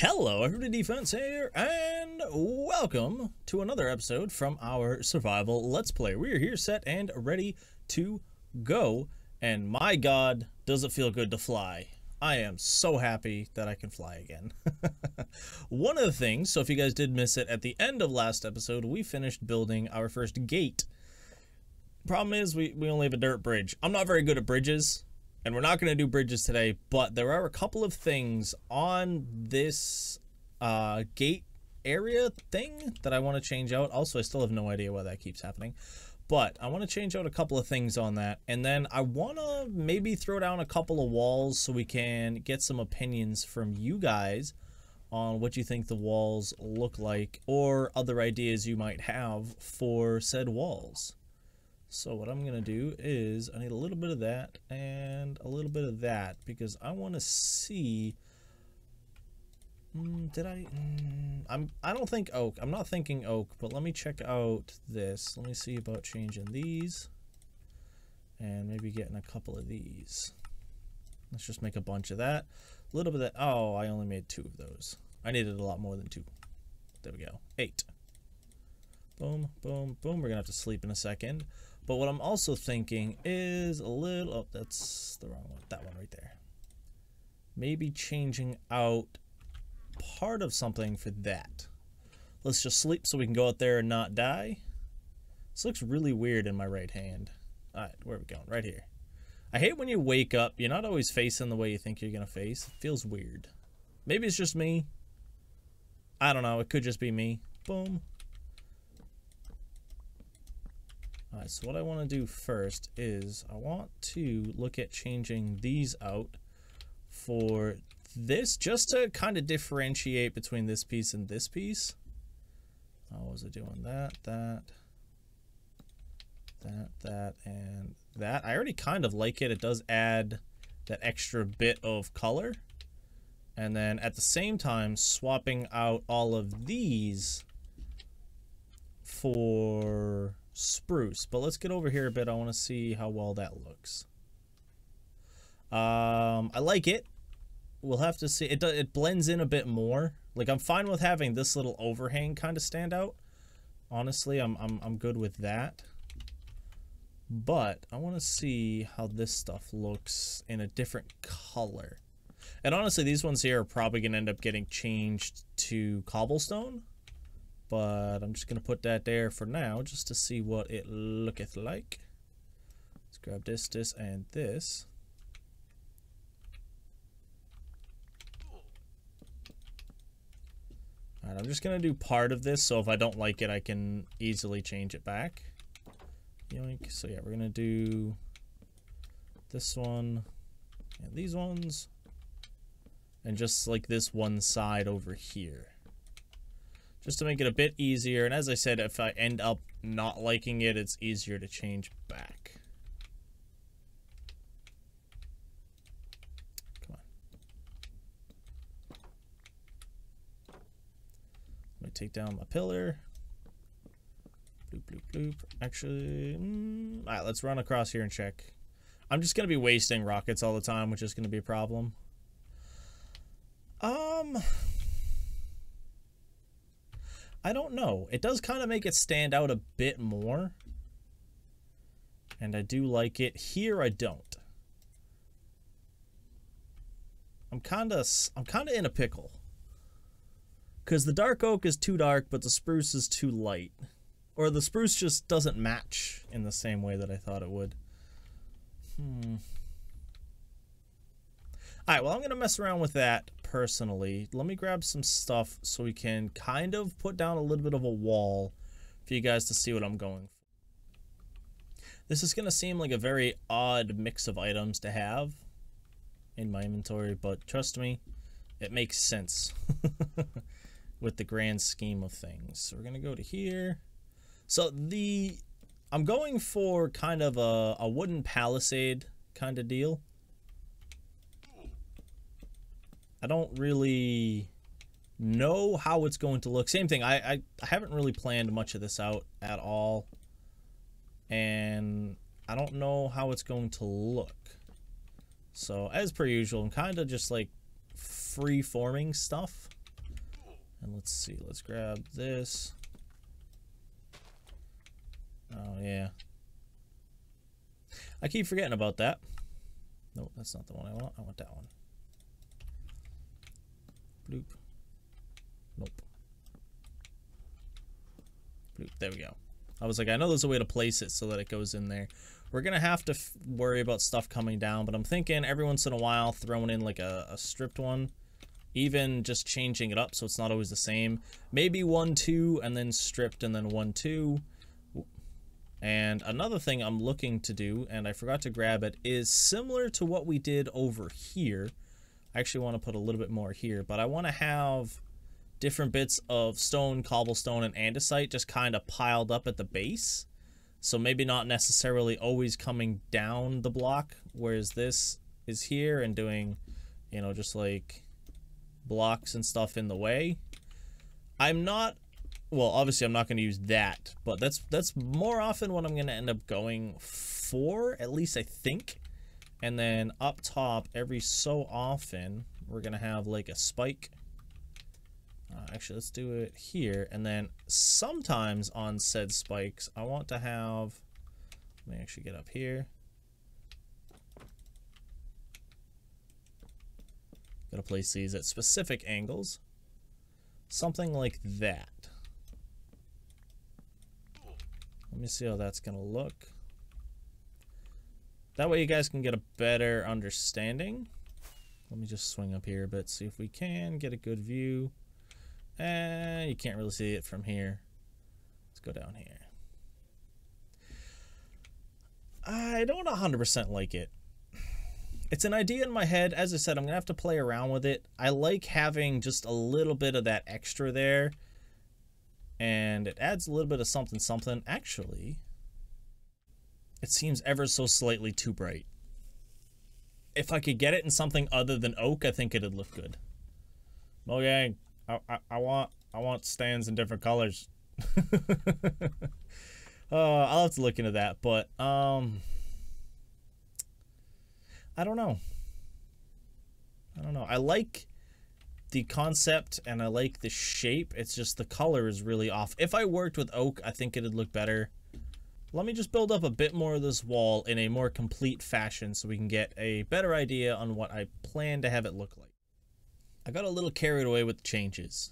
Hello, everybody, Defense here, and welcome to another episode from our survival let's play. We are here set and ready to go, and my god, does it feel good to fly. I am so happy that I can fly again. One of the things, so if you guys did miss it, at the end of last episode, we finished building our first gate. Problem is, we only have a dirt bridge. I'm not very good at bridges. And we're not going to do bridges today, but there are a couple of things on this gate area thing that I want to change out. Also, I still have no idea why that keeps happening, but I want to change out a couple of things on that. And then I want to maybe throw down a couple of walls so we can get some opinions from you guys on what you think the walls look like or other ideas you might have for said walls. So what I'm going to do is I need a little bit of that and a little bit of that because I want to see, I don't think oak, I'm not thinking oak, but let me check out this. Let me see about changing these and maybe getting a couple of these. Let's just make a bunch of that, a little bit of that. Oh, I only made two of those. I needed a lot more than two. There we go. 8. Boom, boom, boom. We're going to have to sleep in a second. But what I'm also thinking is a little, oh, that's the wrong one, that one right there. Maybe changing out part of something for that. Let's just sleep so we can go out there and not die. This looks really weird in my right hand. All right, where are we going? Right here. I hate when you wake up, you're not always facing the way you think you're going to face. It feels weird. Maybe it's just me. I don't know. It could just be me. Boom. Alright, so what I want to do first is I want to look at changing these out for this just to kind of differentiate between this piece and this piece. Oh, was it doing that, and that? I already kind of like it. It does add that extra bit of color. And then at the same time, swapping out all of these for spruce. But let's get over here a bit. I want to see how well that looks. I like it. We'll have to see. It blends in a bit more. Like, I'm fine with having this little overhang kind of stand out. Honestly, I'm good with that. But I want to see how this stuff looks in a different color. And honestly, these ones here are probably going to end up getting changed to cobblestone. But I'm just going to put that there for now just to see what it looketh like. Let's grab this, this, and this. All right, I'm just going to do part of this, so if I don't like it, I can easily change it back. Yoink. So yeah, we're going to do this one and these ones. And just like this one side over here. Just to make it a bit easier, and as I said, if I end up not liking it, it's easier to change back. Come on. Let me take down my pillar. Bloop, bloop, bloop. Actually, alright, let's run across here and check. I'm just going to be wasting rockets all the time, which is going to be a problem. I don't know. It does kind of make it stand out a bit more. And I do like it. Here I don't. I'm kind of in a pickle. Cuz the dark oak is too dark, but the spruce is too light. Or the spruce just doesn't match in the same way that I thought it would. All right, well, I'm going to mess around with that personally. Let me grab some stuff so we can kind of put down a little bit of a wall for you guys to see what I'm going for. This is going to seem like a very odd mix of items to have in my inventory, but trust me, it makes sense with the grand scheme of things. So we're going to go to here. So I'm going for kind of a wooden palisade kind of deal. I don't really know how it's going to look. Same thing, I haven't really planned much of this out at all. And I don't know how it's going to look. So as per usual, I'm kind of just like free-forming stuff. And let's see, let's grab this. Oh yeah, I keep forgetting about that. No, that's not the one I want. I want that one. Bloop. Nope. Bloop. There we go. I was like, I know there's a way to place it so that it goes in there. We're gonna have to worry about stuff coming down, but I'm thinking every once in a while throwing in like a stripped one, even just changing it up so it's not always the same. Maybe 1, 2, and then stripped, and then 1, 2. And another thing I'm looking to do, and I forgot to grab it, is similar to what we did over here. I actually want to put a little bit more here, but I want to have different bits of stone, cobblestone, and andesite just kind of piled up at the base. So maybe not necessarily always coming down the block, whereas this is here and doing, you know, just like blocks and stuff in the way. I'm not... well, obviously I'm not going to use that, but that's more often what I'm going to end up going for, at least I think. And then up top, every so often, we're going to have like a spike. Actually, let's do it here. And then sometimes on said spikes, I want to have... let me actually get up here. Got to place these at specific angles. Something like that. Let me see how that's going to look. That way you guys can get a better understanding. Let me just swing up here a bit, see if we can get a good view. And you can't really see it from here. Let's go down here. I don't 100% like it. It's an idea in my head. As I said, I'm going to have to play around with it. I like having just a little bit of that extra there. And it adds a little bit of something something. Actually, it seems ever so slightly too bright. If I could get it in something other than oak, I think it'd look good. Okay, I want stands in different colors. I'll have to look into that, but I don't know. I like the concept and I like the shape. It's just the color is really off. If I worked with oak, I think it'd look better. Let me just build up a bit more of this wall in a more complete fashion so we can get a better idea on what I plan to have it look like. I got a little carried away with the changes,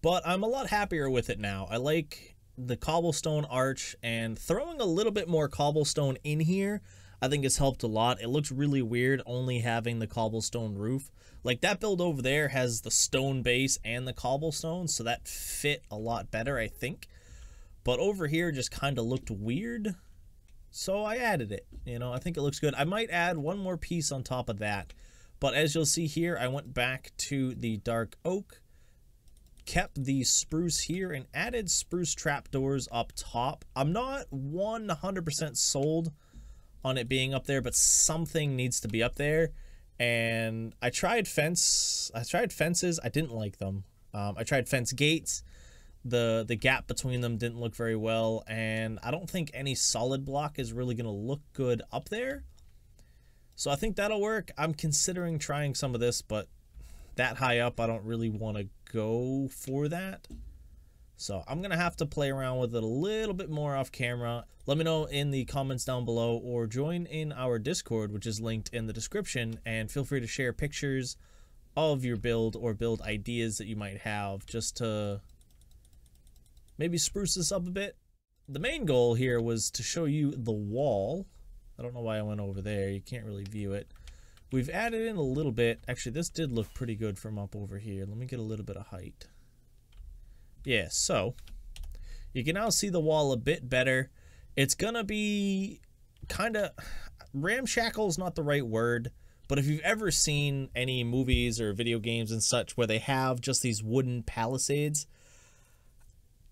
but I'm a lot happier with it now. I like the cobblestone arch, and throwing a little bit more cobblestone in here I think it's helped a lot. It looks really weird only having the cobblestone roof. Like that build over there has the stone base and the cobblestone, so that fit a lot better, I think. But over here just kind of looked weird, so I added it. You know, I think it looks good. I might add one more piece on top of that. But as you'll see here, I went back to the dark oak, kept the spruce here, and added spruce trapdoors up top. I'm not 100% sold on it being up there, but something needs to be up there. And I tried fence, I tried fences, I didn't like them. I tried fence gates, the gap between them didn't look very well, and I don't think any solid block is really gonna look good up there. So I think that'll work. I'm considering trying some of this, but that high up I don't really want to go for that. So I'm going to have to play around with it a little bit more off camera. Let me know in the comments down below, or join in our Discord, which is linked in the description, and feel free to share pictures of your build or build ideas that you might have just to maybe spruce this up a bit. The main goal here was to show you the wall. I don't know why I went over there. You can't really view it. We've added in a little bit. Actually, this did look pretty good from up over here. Let me get a little bit of height. Yeah, so you can now see the wall a bit better. It's gonna be kind of ramshackle is not the right word, but if you've ever seen any movies or video games and such where they have just these wooden palisades,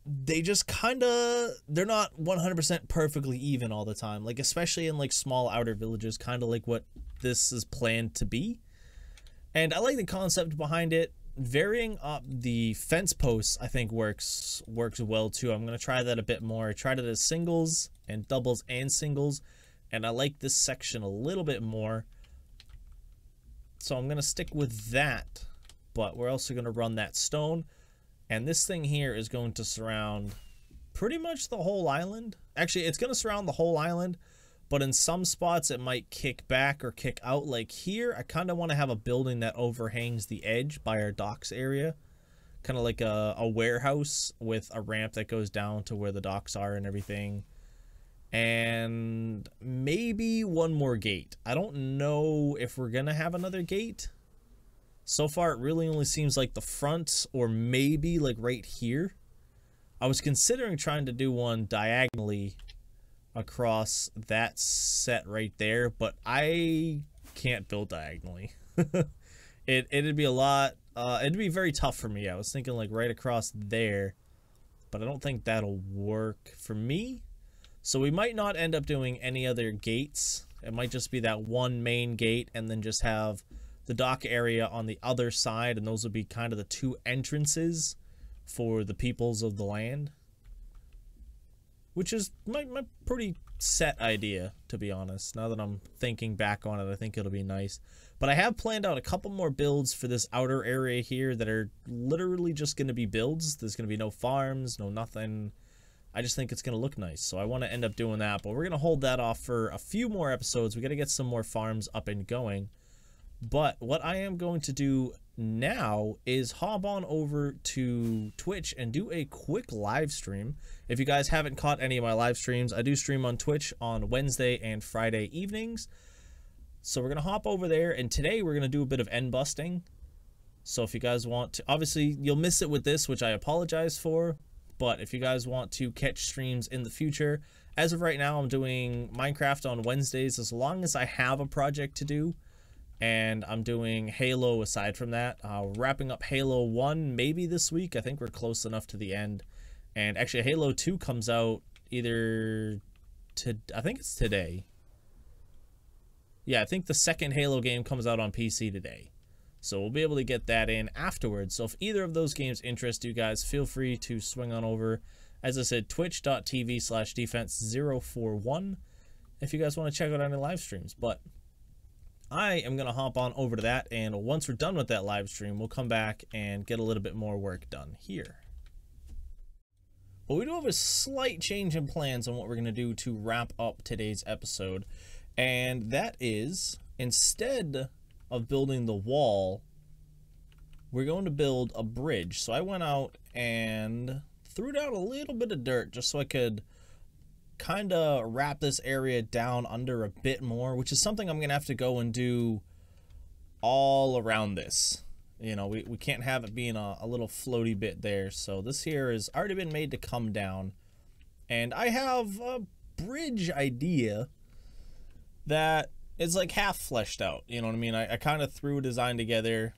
they just kind of, they're not 100% perfectly even all the time, like especially in like small outer villages, kind of like what this is planned to be. And I like the concept behind it. Varying up the fence posts I think works well too. I'm going to try that a bit more. I tried it as singles and doubles and singles, and I like this section a little bit more, so I'm going to stick with that. But we're also going to run that stone. And this thing here is going to surround pretty much the whole island. Actually, it's going to surround the whole island, but in some spots it might kick back or kick out. Like here, I kind of want to have a building that overhangs the edge by our docks area. Kind of like a warehouse with a ramp that goes down to where the docks are and everything. And maybe one more gate. I don't know if we're going to have another gate. So far, it really only seems like the front or maybe like right here. I was considering trying to do one diagonally across that set right there, but I can't build diagonally. It'd be a lot. It'd be very tough for me. I was thinking like right across there, but I don't think that'll work for me. So we might not end up doing any other gates. It might just be that one main gate and then just have the dock area on the other side, and those would be kind of the two entrances for the peoples of the land. Which is my pretty set idea, to be honest. Now that I'm thinking back on it, I think it'll be nice. But I have planned out a couple more builds for this outer area here that are literally just going to be builds. There's going to be no farms, no nothing. I just think it's going to look nice, so I want to end up doing that. But we're going to hold that off for a few more episodes. We got to get some more farms up and going. But what I am going to do now is hop on over to Twitch and do a quick live stream. If you guys haven't caught any of my live streams, I do stream on Twitch on Wednesday and Friday evenings. So we're going to hop over there, and today we're going to do a bit of end busting. So if you guys want to, obviously you'll miss it with this, which I apologize for. But if you guys want to catch streams in the future, as of right now, I'm doing Minecraft on Wednesdays as long as I have a project to do. And I'm doing Halo aside from that. Wrapping up Halo 1 maybe this week. I think we're close enough to the end. And actually Halo 2 comes out either I think it's today. Yeah, I think the second Halo game comes out on PC today. So we'll be able to get that in afterwards. So if either of those games interest you guys, feel free to swing on over. As I said, twitch.tv/defense041 if you guys want to check out any live streams. But I am going to hop on over to that, and once we're done with that live stream, we'll come back and get a little bit more work done here. But we do have a slight change in plans on what we're going to do to wrap up today's episode. And that is, instead of building the wall, we're going to build a bridge. So I went out and threw down a little bit of dirt just so I could kind of wrap this area down under a bit more, which is something I'm going to have to go and do all around this. You know, we can't have it being a little floaty bit there. So this here has already been made to come down. And I have a bridge idea that it's like half fleshed out, you know what I mean? I kind of threw a design together,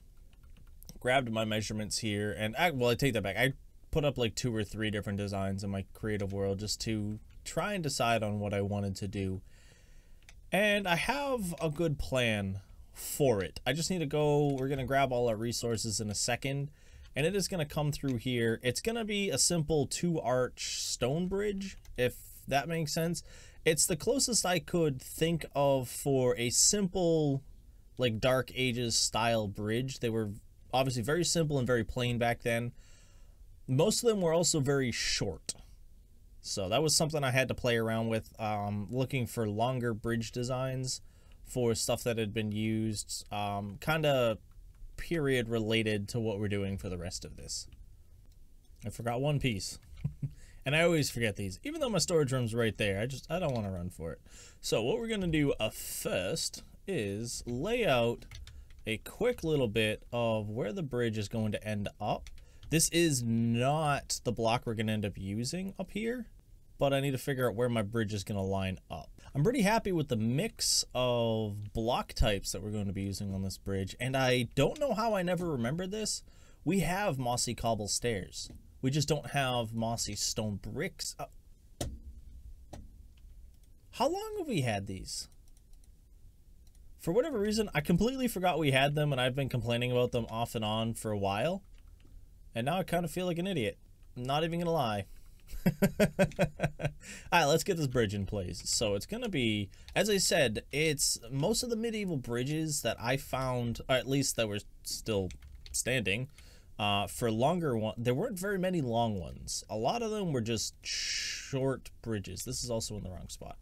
grabbed my measurements here, and I take that back. I put up like 2 or 3 different designs in my creative world just to try and decide on what I wanted to do. And I have a good plan for it. I just need to go, we're going to grab all our resources in a second, and it is going to come through here. It's going to be a simple 2-arch stone bridge, if that makes sense. It's the closest I could think of for a simple, like, Dark Ages style bridge. They were obviously very simple and very plain back then. Most of them were also very short. So that was something I had to play around with, looking for longer bridge designs for stuff that had been used, kind of period related to what we're doing for the rest of this. I forgot one piece. And I always forget these, even though my storage room's right there. I don't want to run for it. So what we're going to do first is lay out a quick little bit of where the bridge is going to end up. This is not the block we're going to end up using up here, but I need to figure out where my bridge is going to line up. I'm pretty happy with the mix of block types that we're going to be using on this bridge. And I don't know how I never remembered this. We have mossy cobble stairs. We just don't have mossy stone bricks. How long have we had these? For whatever reason, I completely forgot we had them, and I've been complaining about them off and on for a while. And now I kind of feel like an idiot. I'm not even going to lie. Alright, let's get this bridge in place. So it's going to be, as I said, it's most of the medieval bridges that I found, or at least that were still standing, For longer ones, there weren't very many long ones. A lot of them were just short bridges. This is also in the wrong spot,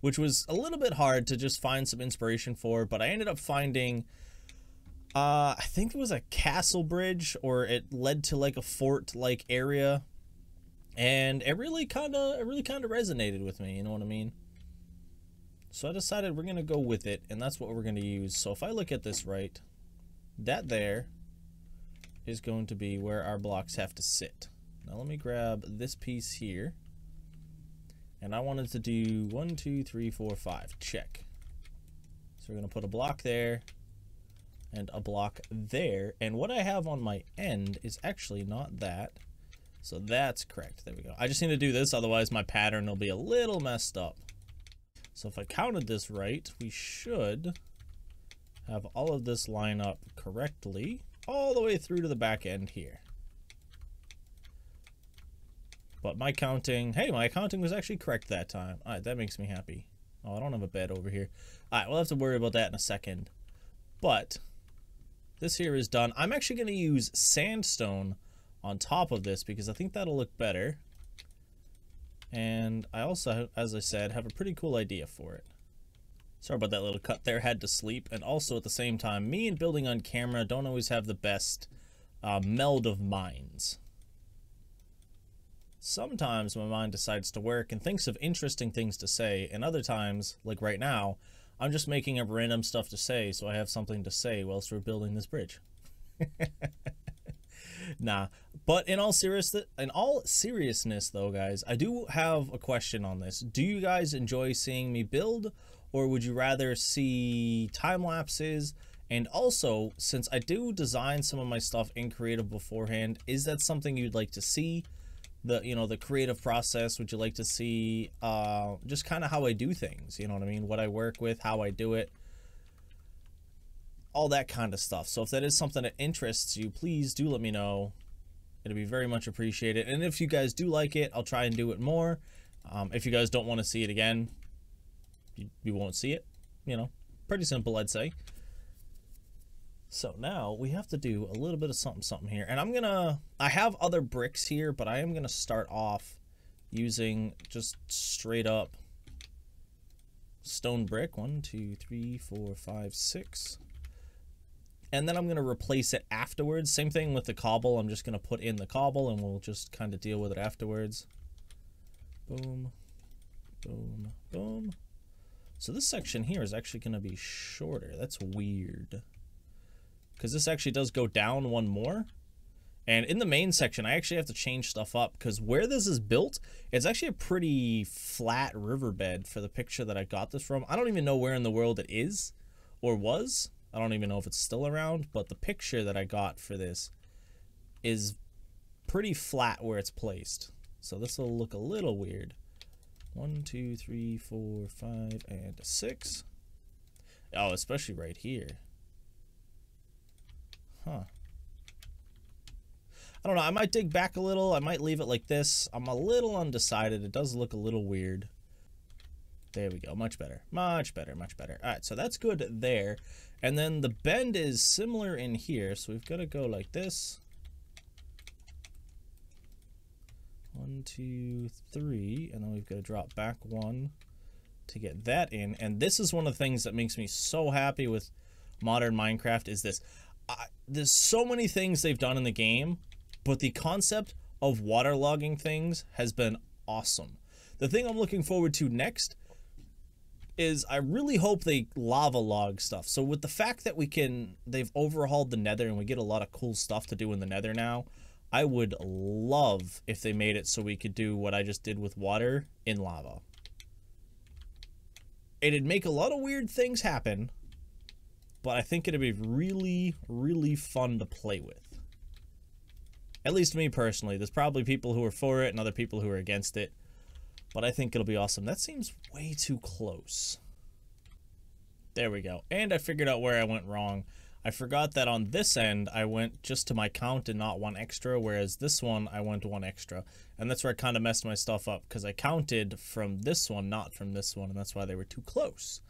which was a little bit hard to just find some inspiration for, but I ended up finding, I think it was a castle bridge, or it led to like a fort-like area, and it really kind of resonated with me, you know what I mean? So I decided we're gonna go with it, and that's what we're gonna use. So if I look at this right, that there is going to be where our blocks have to sit. Now let me grab this piece here. And I wanted to do 1, 2, 3, 4, 5. Check. So we're going to put a block there and a block there. And what I have on my end is actually not that. So that's correct. There we go. I just need to do this. Otherwise, my pattern will be a little messed up. So if I counted this right, we should have all of this line up correctly all the way through to the back end here. But my counting, hey, my counting was actually correct that time. All right, that makes me happy. Oh, I don't have a bed over here. All right, we'll have to worry about that in a second. But this here is done. I'm actually going to use sandstone on top of this because I think that'll look better. And I also, as I said, have a pretty cool idea for it. Sorry about that little cut there. Had to sleep. And also at the same time, me and building on camera don't always have the best meld of minds. Sometimes my mind decides to work and thinks of interesting things to say, and other times, like right now, I'm just making up random stuff to say so I have something to say whilst we're building this bridge. Nah, but in all seriousness though, guys, I do have a question on this. Do you guys enjoy seeing me build, or would you rather see time lapses? And also, since I do design some of my stuff in creative beforehand, is that something you'd like to see? The creative process, would you like to see just kind of how I do things, you know what I mean, what I work with, how I do it, all that kind of stuff. So if that is something that interests you, please do let me know. It'll be very much appreciated. And if you guys do like it, I'll try and do it more. If you guys don't want to see it again, you won't see it, you know, pretty simple, I'd say. So now we have to do a little bit of something here, and I have other bricks here, but I am gonna start off using just straight up stone brick, 1, 2, 3, 4, 5, 6, and then I'm gonna replace it afterwards. Same thing with the cobble. I'm just gonna put in the cobble and we'll just kind of deal with it afterwards. Boom, boom, boom. So this section here is actually gonna be shorter. That's weird, because this actually does go down one more. And in the main section, I actually have to change stuff up, because where this is built, it's actually a pretty flat riverbed for the picture that I got this from. I don't even know where in the world it is or was. I don't even know if it's still around, but the picture that I got for this is pretty flat where it's placed. So this will look a little weird. 1, 2, 3, 4, 5, and 6. Oh, especially right here. Huh. I don't know. I might dig back a little. I might leave it like this. I'm a little undecided. It does look a little weird. There we go. Much better. Much better. Much better. All right. So that's good there. And then the bend is similar in here. So we've got to go like this. 1, 2, 3. And then we've got to drop back one to get that in. And this is one of the things that makes me so happy with modern Minecraft is this. There's so many things they've done in the game, but the concept of waterlogging things has been awesome. The thing I'm looking forward to next is I really hope they lava log stuff. So with the fact that they've overhauled the Nether and we get a lot of cool stuff to do in the Nether now, I would love if they made it so we could do what I just did with water in lava. It'd make a lot of weird things happen, but I think it'd be really, really fun to play with. At least me personally. There's probably people who are for it and other people who are against it, but I think it'll be awesome. That seems way too close. There we go. And I figured out where I went wrong. I forgot that on this end, I went just to my count and not one extra, whereas this one, I went one extra. And that's where I kind of messed my stuff up, because I counted from this one, not from this one, and that's why they were too close.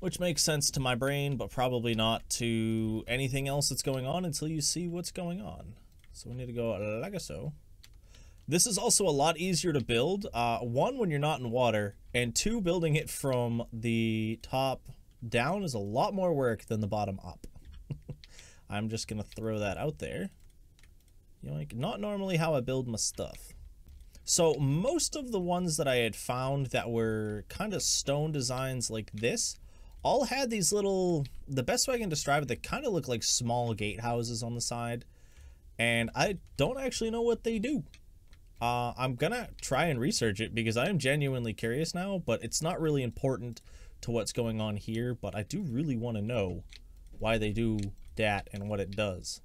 which makes sense to my brain, but probably not to anything else that's going on until you see what's going on. So we need to go like so. This is also a lot easier to build, one, when you're not in water, and two, building it from the top down is a lot more work than the bottom up. I'm just gonna throw that out there. You know, like, not normally how I build my stuff. So most of the ones that I had found that were kind of stone designs like this all had these little, the best way I can describe it, they kind of look like small gatehouses on the side, and I don't actually know what they do. I'm gonna try and research it because I am genuinely curious now, but it's not really important to what's going on here, but I do really want to know why they do that and what it does.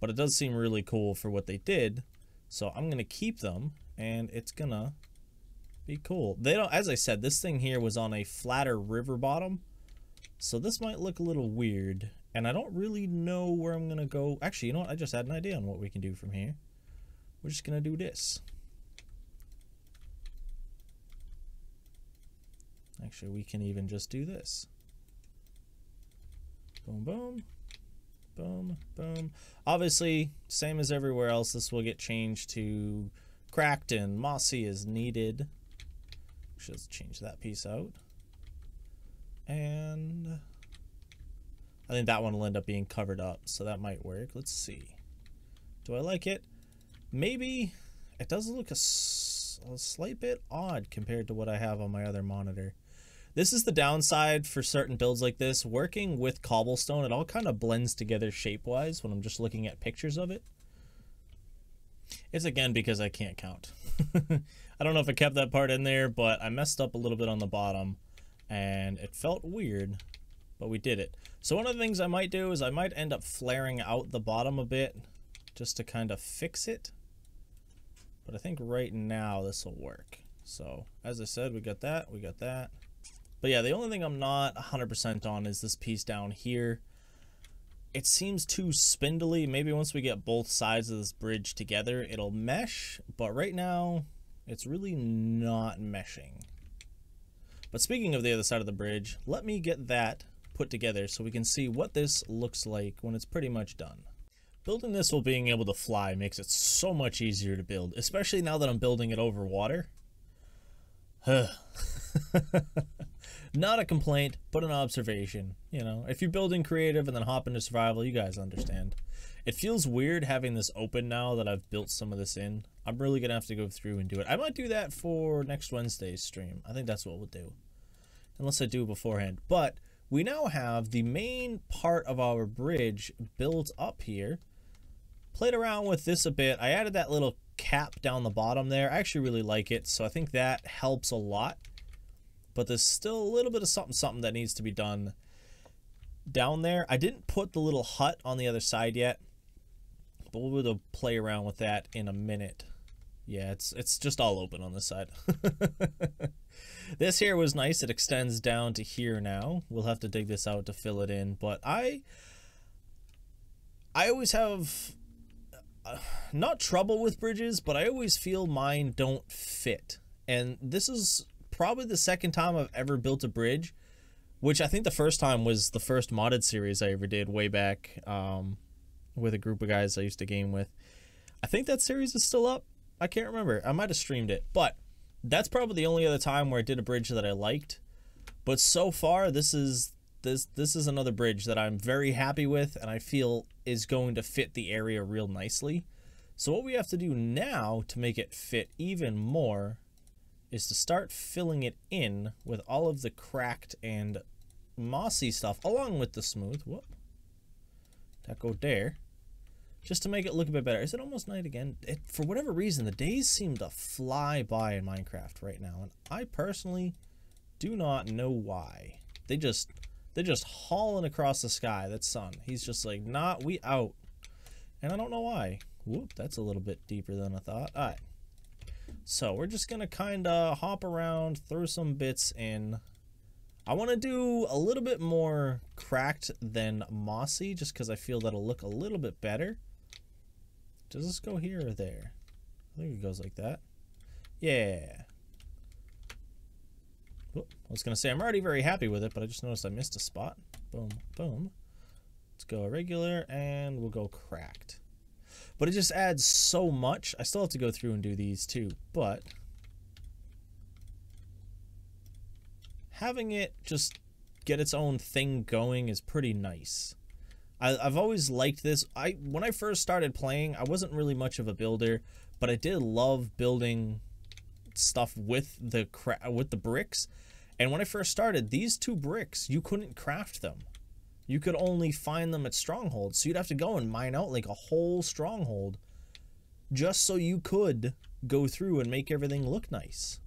But it does seem really cool for what they did, so I'm gonna keep them, and it's gonna be cool. They don't, as I said, this thing here was on a flatter river bottom, so this might look a little weird, and I don't really know where I'm gonna go. Actually, you know what, I just had an idea on what we can do from here. We're just gonna do this. Actually, we can even just do this. Boom, boom, boom, boom. Obviously, same as everywhere else, this will get changed to cracked and mossy as needed. Just change that piece out. And I think that one will end up being covered up, so that might work. Let's see. Do I like it? Maybe it does look a slight bit odd compared to what I have on my other monitor. This is the downside for certain builds like this. Working with cobblestone, it all kind of blends together shape-wise when I'm just looking at pictures of it. It's again because I can't count. I don't know if I kept that part in there, but I messed up a little bit on the bottom and it felt weird, but we did it. So one of the things I might do is I might end up flaring out the bottom a bit just to kind of fix it. But I think right now this will work. So as I said, we got that, we got that. But yeah, the only thing I'm not 100% on is this piece down here. It seems too spindly. Maybe once we get both sides of this bridge together, it'll mesh. But right now, it's really not meshing. But speaking of the other side of the bridge, let me get that put together so we can see what this looks like when it's pretty much done. Building this while being able to fly makes it so much easier to build, especially now that I'm building it over water. Not a complaint, but an observation. You know, if you're building creative and then hop into survival, you guys understand. It feels weird having this open now that I've built some of this in. I'm really gonna have to go through and do it. I might do that for next Wednesday's stream. I think that's what we'll do, unless I do beforehand. But we now have the main part of our bridge built up here. Played around with this a bit. I added that little cap down the bottom there. I actually really like it, so I think that helps a lot. But there's still a little bit of something that needs to be done down there. I didn't put the little hut on the other side yet, but we'll be able to play around with that in a minute. Yeah, it's just all open on this side. This here was nice. It extends down to here now. We'll have to dig this out to fill it in, but I always have not trouble with bridges, but I always feel mine don't fit. And this is probably the second time I've ever built a bridge, which I think the first time was the first modded series I ever did way back with a group of guys I used to game with. I think that series is still up. I can't remember. I might have streamed it, but that's probably the only other time where I did a bridge that I liked. But so far, this is another bridge that I'm very happy with and I feel is going to fit the area real nicely. So what we have to do now to make it fit even more is to start filling it in with all of the cracked and mossy stuff along with the smooth. Whoop. That go there. Just to make it look a bit better. Is it almost night again? For whatever reason, the days seem to fly by in Minecraft right now, and I personally do not know why. They're just hauling across the sky. That sun. He's just like, nah, we out. And I don't know why. Whoop, that's a little bit deeper than I thought. All right. So we're just gonna kind of hop around, throw some bits in. I want to do a little bit more cracked than mossy, just because I feel that'll look a little bit better. Does this go here or there? I think it goes like that. Yeah. I was going to say, I'm already very happy with it, but I just noticed I missed a spot. Boom, boom. Let's go irregular, and we'll go cracked. But it just adds so much. I still have to go through and do these too, but having it just get its own thing going is pretty nice. I've always liked this. When I first started playing, I wasn't really much of a builder, but I did love building stuff with the bricks. And when I first started, these two bricks, you couldn't craft them. You could only find them at strongholds, so you'd have to go and mine out like a whole stronghold just so you could go through and make everything look nice.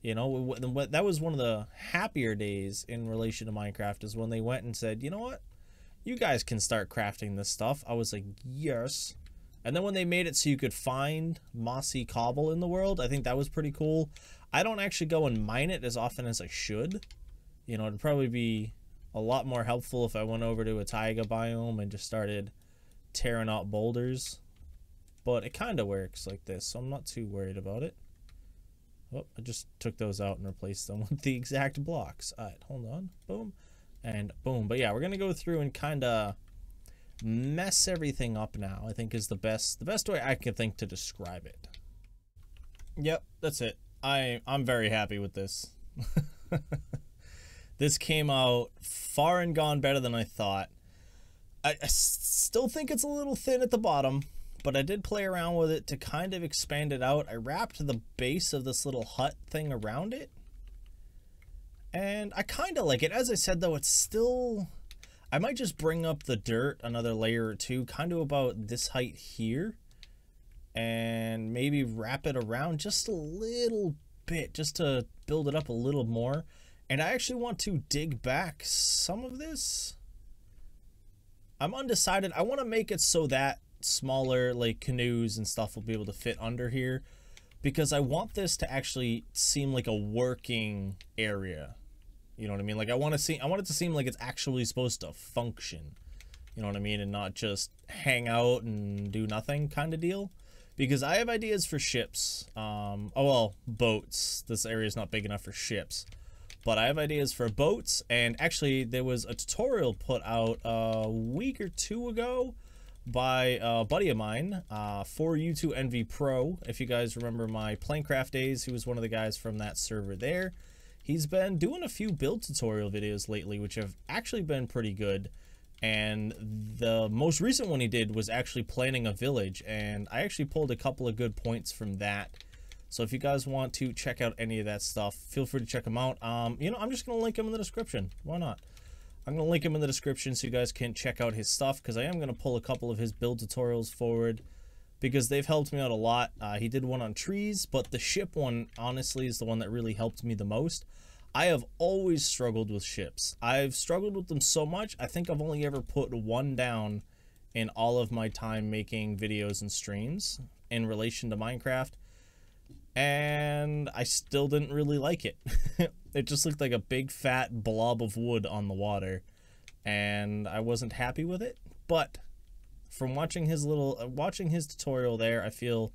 You know, that was one of the happier days in relation to Minecraft, is when they went and said, you know what, you guys can start crafting this stuff. I was like, yes. And then when they made it so you could find mossy cobble in the world, I think that was pretty cool. I don't actually go and mine it as often as I should. You know, it'd probably be a lot more helpful if I went over to a taiga biome and just started tearing out boulders. But it kind of works like this, so I'm not too worried about it. Oh, I just took those out and replaced them with the exact blocks. All right, hold on. Boom. And boom. But yeah, we're going to go through and kind of mess everything up now, I think, is the best way I can think to describe it. Yep, that's it. I'm very happy with this. This came out far and gone better than I thought. I still think it's a little thin at the bottom, but I did play around with it to kind of expand it out. I wrapped the base of this little hut thing around it, and I kind of like it. As I said, though, it's still... I might just bring up the dirt another layer or two, kind of about this height here, and maybe wrap it around just a little bit, just to build it up a little more. And I actually want to dig back some of this. I'm undecided. I want to make it so that smaller, like, canoes and stuff will be able to fit under here, because I want this to actually seem like a working area. You know what I mean? Like, I want it to seem like it's actually supposed to function. You know what I mean? And not just hang out and do nothing kind of deal. Because I have ideas for ships. Oh, well, boats. This area is not big enough for ships. But I have ideas for boats. And actually, there was a tutorial put out a week or two ago by a buddy of mine for U2NV Pro. If you guys remember my Planecraft days, he was one of the guys from that server there. He's been doing a few build tutorial videos lately, which have actually been pretty good. And the most recent one he did was actually planning a village, and I actually pulled a couple of good points from that. So if you guys want to check out any of that stuff, feel free to check them out. You know, I'm just going to link him in the description. Why not? I'm going to link him in the description so you guys can check out his stuff, because I am going to pull a couple of his build tutorials forward, because they've helped me out a lot. He did one on trees, but the ship one, honestly, is the one that really helped me the most. I have always struggled with ships. I've struggled with them so much, I think I've only ever put one down in all of my time making videos and streams in relation to Minecraft. And I still didn't really like it. It just looked like a big fat blob of wood on the water, and I wasn't happy with it. But from watching his tutorial there, I feel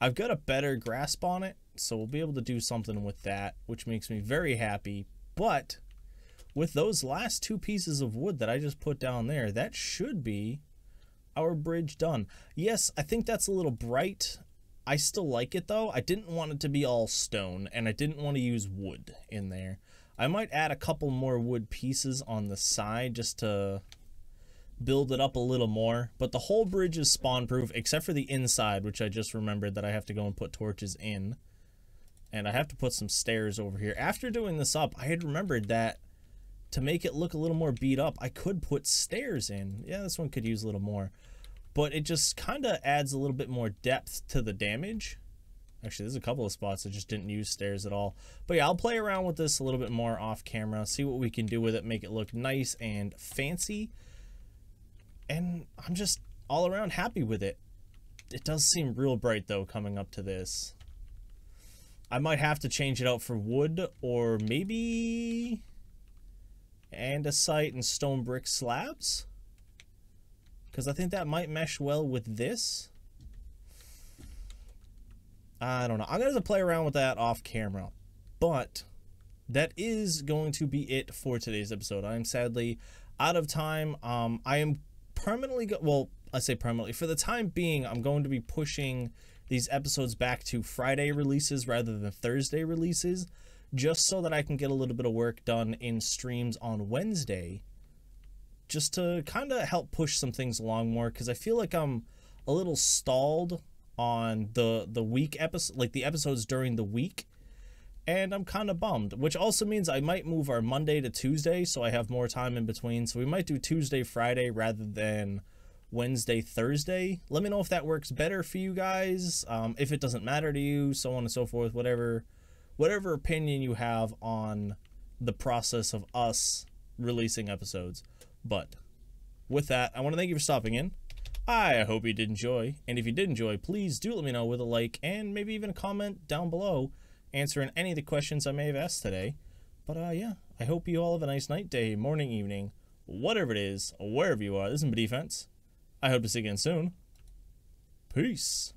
I've got a better grasp on it, so we'll be able to do something with that, which makes me very happy. But with those last two pieces of wood that I just put down there, that should be our bridge done. Yes, I think that's a little bright. I still like it, though. I didn't want it to be all stone, and I didn't want to use wood in there. I might add a couple more wood pieces on the side just to build it up a little more, but the whole bridge is spawn proof except for the inside, which I just remembered that I have to go and put torches in, and I have to put some stairs over here. After doing this up, I had remembered that to make it look a little more beat up, I could put stairs in. Yeah, this one could use a little more, but it just kind of adds a little bit more depth to the damage. Actually, there's a couple of spots I just didn't use stairs at all. But yeah, I'll play around with this a little bit more off camera, see what we can do with it, make it look nice and fancy. And I'm just all around happy with it. It does seem real bright, though, coming up to this. I might have to change it out for wood, or maybe andesite and stone brick slabs, because I think that might mesh well with this. I don't know. I'm going to play around with that off camera. But that is going to be it for today's episode. I am sadly out of time. I am permanently, well, I say permanently, for the time being, I'm going to be pushing these episodes back to Friday releases rather than Thursday releases, just so that I can get a little bit of work done in streams on Wednesday, just to kind of help push some things along more, because I feel like I'm a little stalled on the week episode, like the episodes during the week, and I'm kind of bummed, which also means I might move our Monday to Tuesday, so I have more time in between. So we might do Tuesday, Friday rather than Wednesday, Thursday. Let me know if that works better for you guys, if it doesn't matter to you, so on and so forth, whatever opinion you have on the process of us releasing episodes. But with that, I want to thank you for stopping in. I hope you did enjoy, and if you did enjoy, please do let me know with a like and maybe even a comment down below answering any of the questions I may have asked today. But yeah, I hope you all have a nice night, day, morning, evening, whatever it is, wherever you are. This is Defense. I hope to see you again soon. Peace.